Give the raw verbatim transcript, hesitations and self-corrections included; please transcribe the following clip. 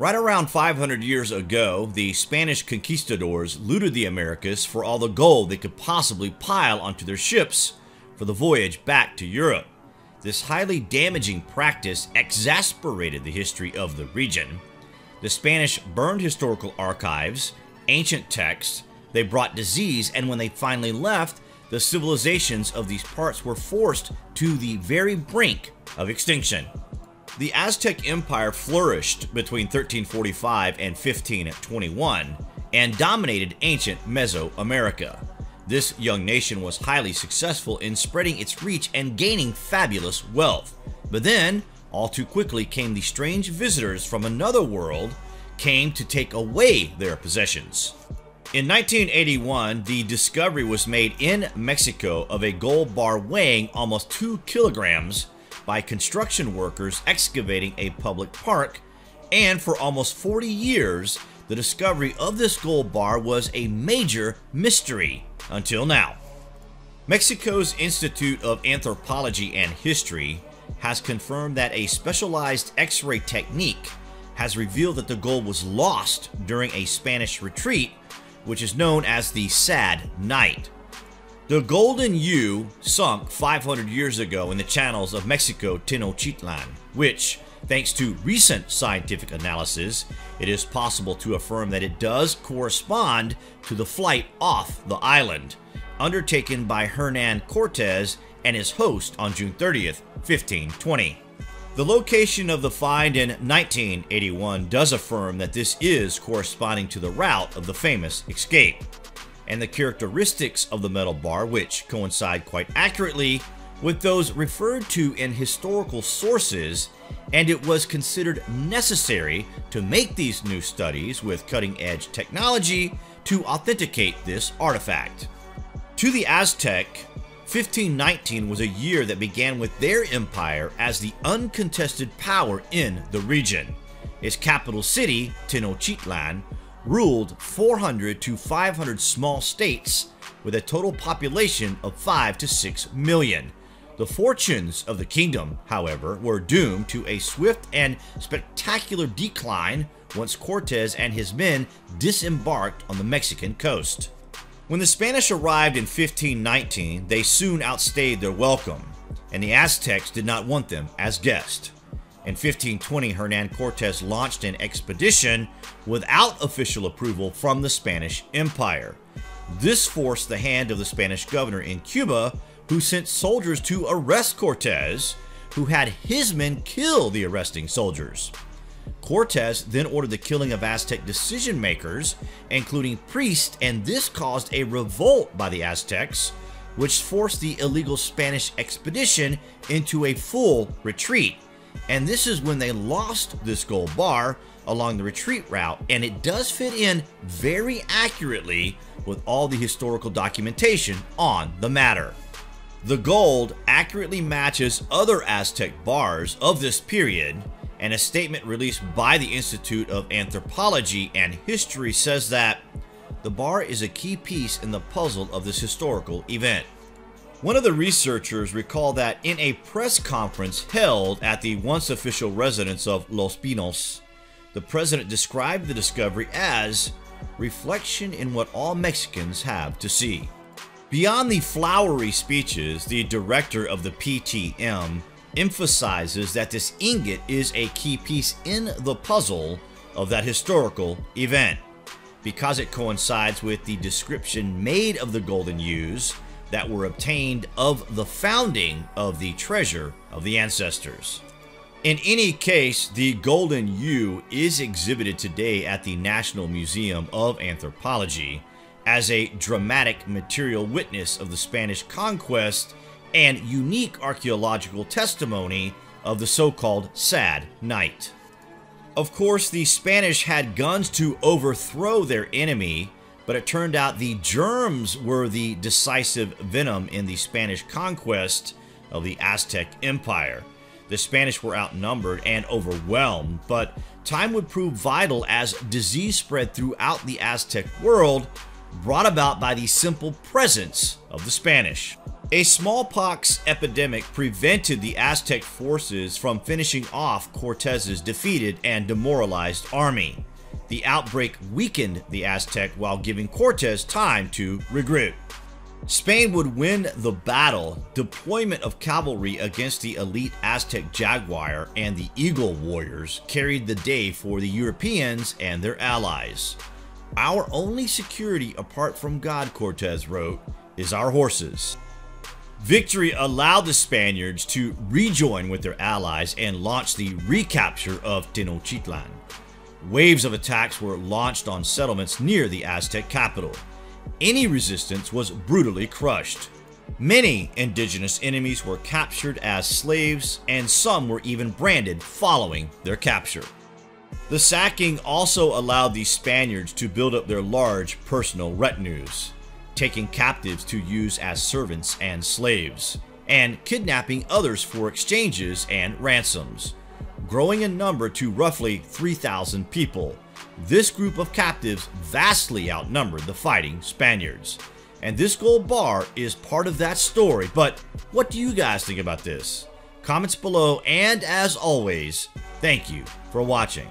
Right around five hundred years ago, the Spanish conquistadors looted the Americas for all the gold they could possibly pile onto their ships for the voyage back to Europe. This highly damaging practice exasperated the history of the region. The Spanish burned historical archives, ancient texts, they brought disease, and when they finally left, the civilizations of these parts were forced to the very brink of extinction. The Aztec Empire flourished between thirteen forty-five and fifteen twenty-one and dominated ancient Mesoamerica. This young nation was highly successful in spreading its reach and gaining fabulous wealth. But then, all too quickly came the strange visitors from another world came to take away their possessions. In nineteen eighty-one, the discovery was made in Mexico of a gold bar weighing almost two kilograms by construction workers excavating a public park, and for almost forty years, the discovery of this gold bar was a major mystery until now. Mexico's Institute of Anthropology and History has confirmed that a specialized X-ray technique has revealed that the gold was lost during a Spanish retreat, which is known as the Sad Night. The Golden U sunk five hundred years ago in the channels of Mexico Tenochtitlan, which, thanks to recent scientific analysis, it is possible to affirm that it does correspond to the flight off the island, undertaken by Hernán Cortés and his host on June thirtieth, fifteen twenty. The location of the find in nineteen eighty-one does affirm that this is corresponding to the route of the famous escape, and the characteristics of the metal bar, which coincide quite accurately with those referred to in historical sources, and it was considered necessary to make these new studies with cutting-edge technology to authenticate this artifact. To the Aztec, fifteen nineteen was a year that began with their empire as the uncontested power in the region. Its capital city, Tenochtitlan, ruled four hundred to five hundred small states with a total population of five to six million. The fortunes of the kingdom, however, were doomed to a swift and spectacular decline once Cortés and his men disembarked on the Mexican coast. When the Spanish arrived in fifteen nineteen, they soon outstayed their welcome, and the Aztecs did not want them as guests. In fifteen twenty, Hernan Cortés launched an expedition without official approval from the Spanish Empire. This forced the hand of the Spanish governor in Cuba, who sent soldiers to arrest Cortés, who had his men kill the arresting soldiers. Cortés then ordered the killing of Aztec decision-makers, including priests, and this caused a revolt by the Aztecs, which forced the illegal Spanish expedition into a full retreat. And this is when they lost this gold bar along the retreat route, and it does fit in very accurately with all the historical documentation on the matter. The gold accurately matches other Aztec bars of this period, and a statement released by the Institute of Anthropology and History says that the bar is a key piece in the puzzle of this historical event. One of the researchers recalled that in a press conference held at the once official residence of Los Pinos, the president described the discovery as reflection in what all Mexicans have to see. Beyond the flowery speeches, the director of the P T M emphasizes that this ingot is a key piece in the puzzle of that historical event, because it coincides with the description made of the golden ewes that were obtained of the founding of the treasure of the ancestors. In any case, the Golden U is exhibited today at the National Museum of Anthropology as a dramatic material witness of the Spanish conquest and unique archaeological testimony of the so-called Sad Night. Of course, the Spanish had guns to overthrow their enemy, but it turned out the germs were the decisive venom in the Spanish conquest of the Aztec Empire. The Spanish were outnumbered and overwhelmed, but time would prove vital as disease spread throughout the Aztec world, brought about by the simple presence of the Spanish. A smallpox epidemic prevented the Aztec forces from finishing off Cortés's defeated and demoralized army. The outbreak weakened the Aztec while giving Cortés time to regroup. Spain would win the battle, deployment of cavalry against the elite Aztec Jaguar and the Eagle Warriors carried the day for the Europeans and their allies. Our only security apart from God, Cortés wrote, is our horses. Victory allowed the Spaniards to rejoin with their allies and launch the recapture of Tenochtitlan. Waves of attacks were launched on settlements near the Aztec capital. Any resistance was brutally crushed. Many indigenous enemies were captured as slaves, and some were even branded following their capture. The sacking also allowed the Spaniards to build up their large personal retinues, taking captives to use as servants and slaves, and kidnapping others for exchanges and ransoms, growing in number to roughly three thousand people. This group of captives vastly outnumbered the fighting Spaniards. And this gold bar is part of that story, but what do you guys think about this? Comments below, and as always, thank you for watching.